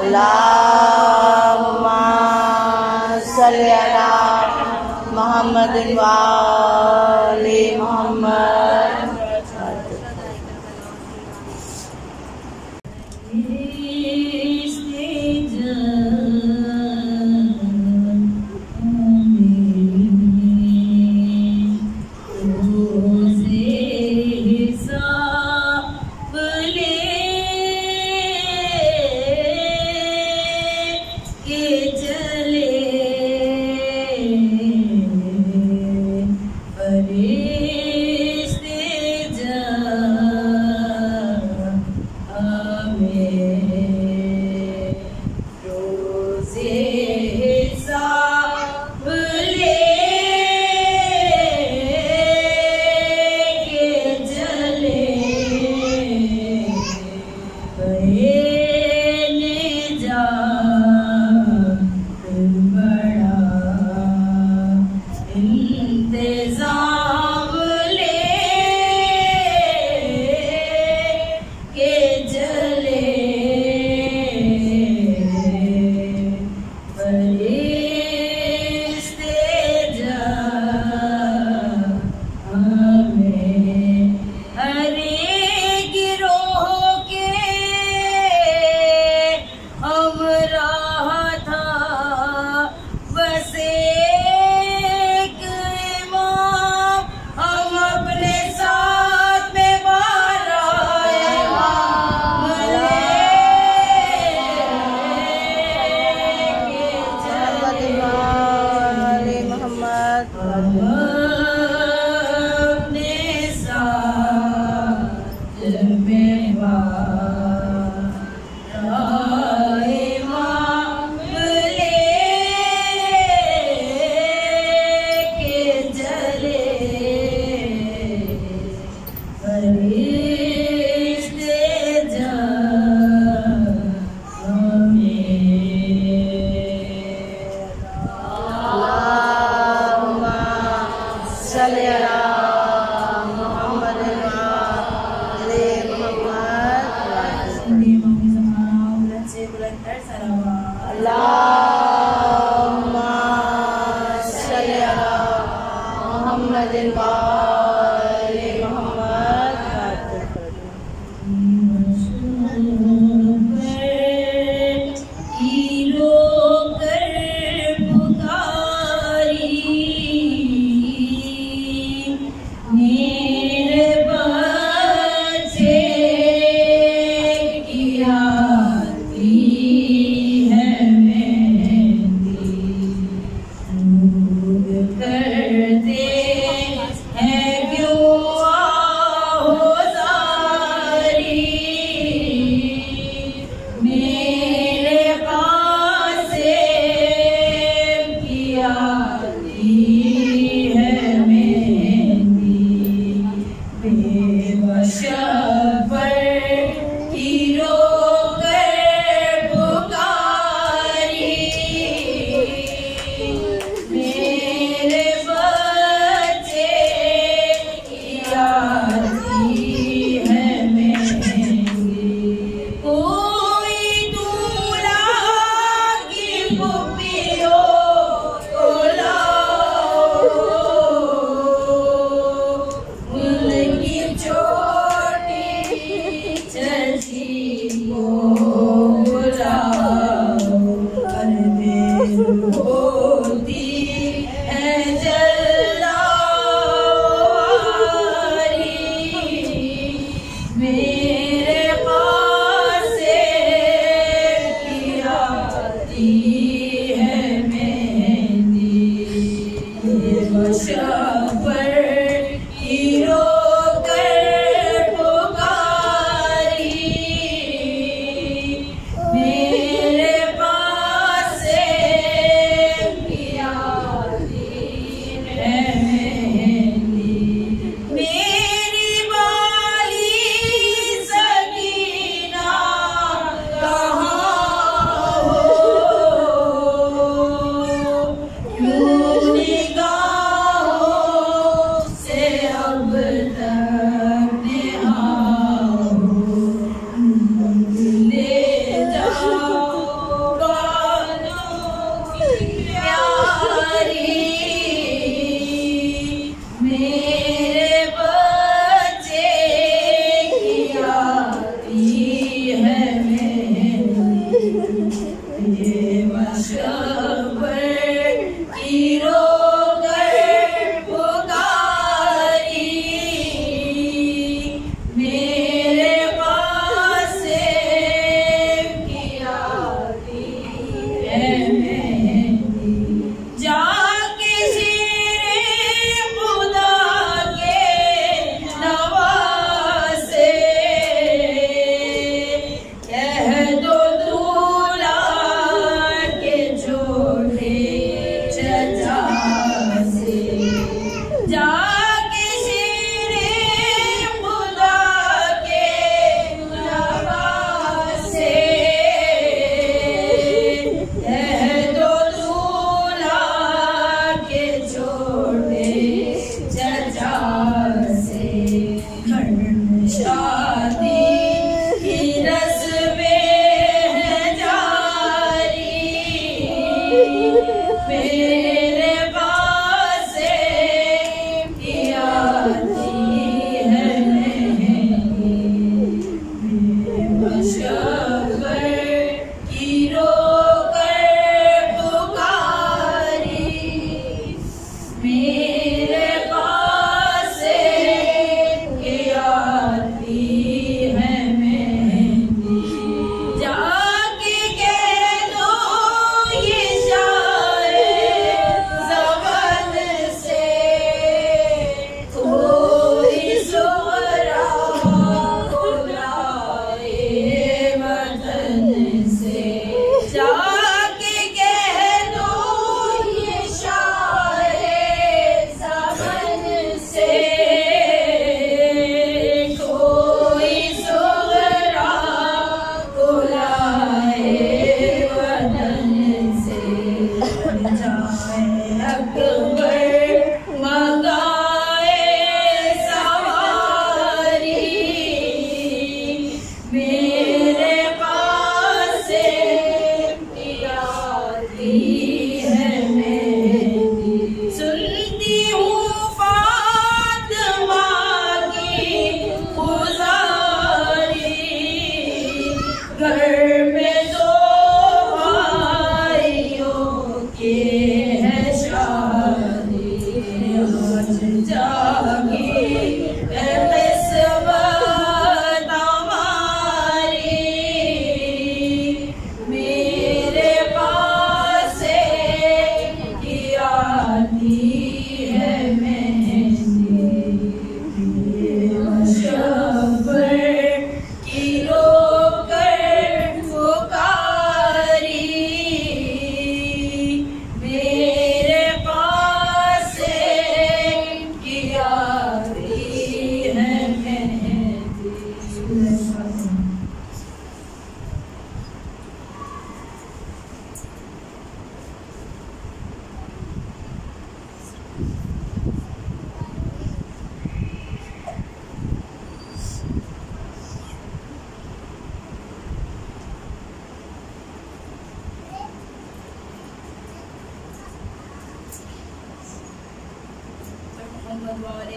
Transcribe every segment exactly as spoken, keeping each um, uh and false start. अल्लाहुम्मा सल्ली अला मुहम्मदिन व आलि मुहम्मद। Amen.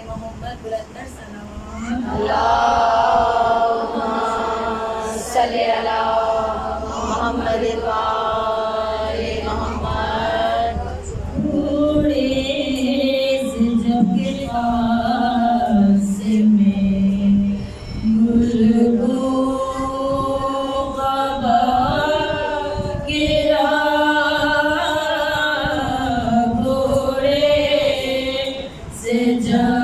मोहम्मद बुलंदर सलाम अल्लाहुम्मा सल्ली अला मोहम्मद वाले मोहम्मद पूरे ज़िंदगास में गुलगो क़बा गिरा पूरे ज़िंदगास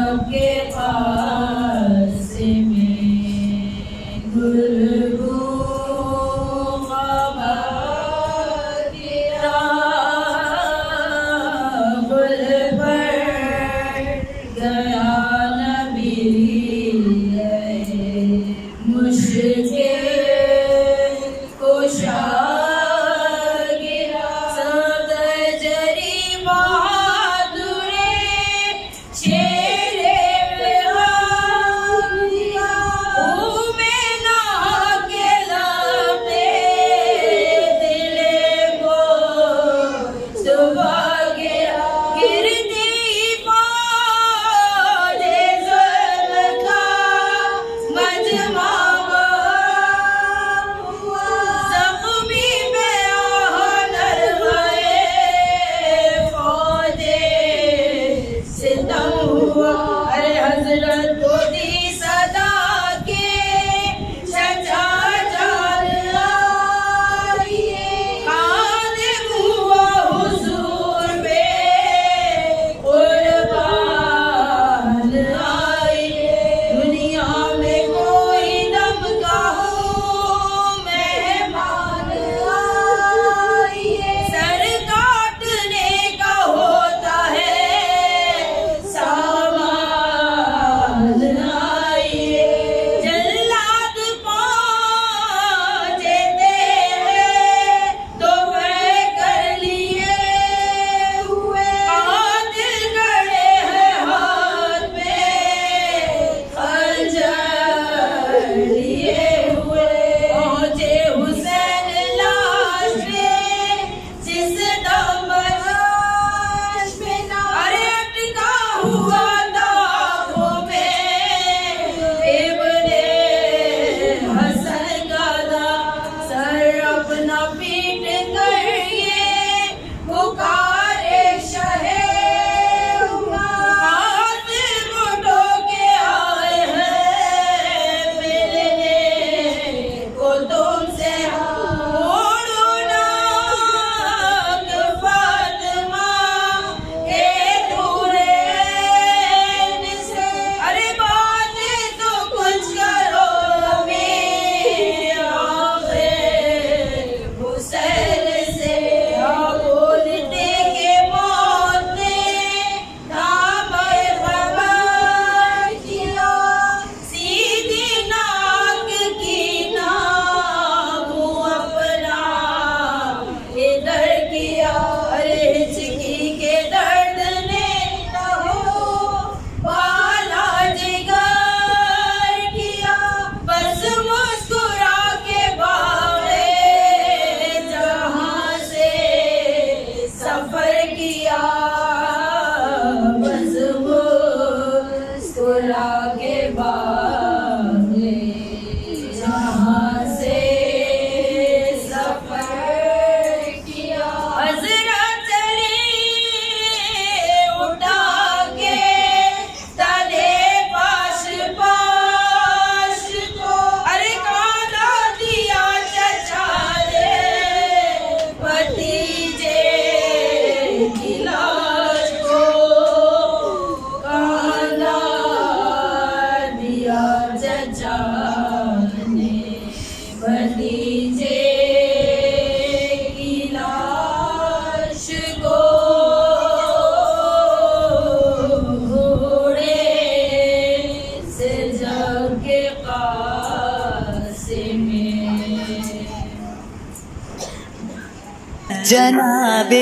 जनाबे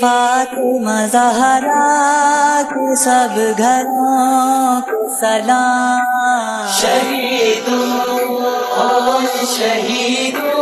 फातिमा ज़हरा के सब घरों को सलाम। शहीदों और शहीदों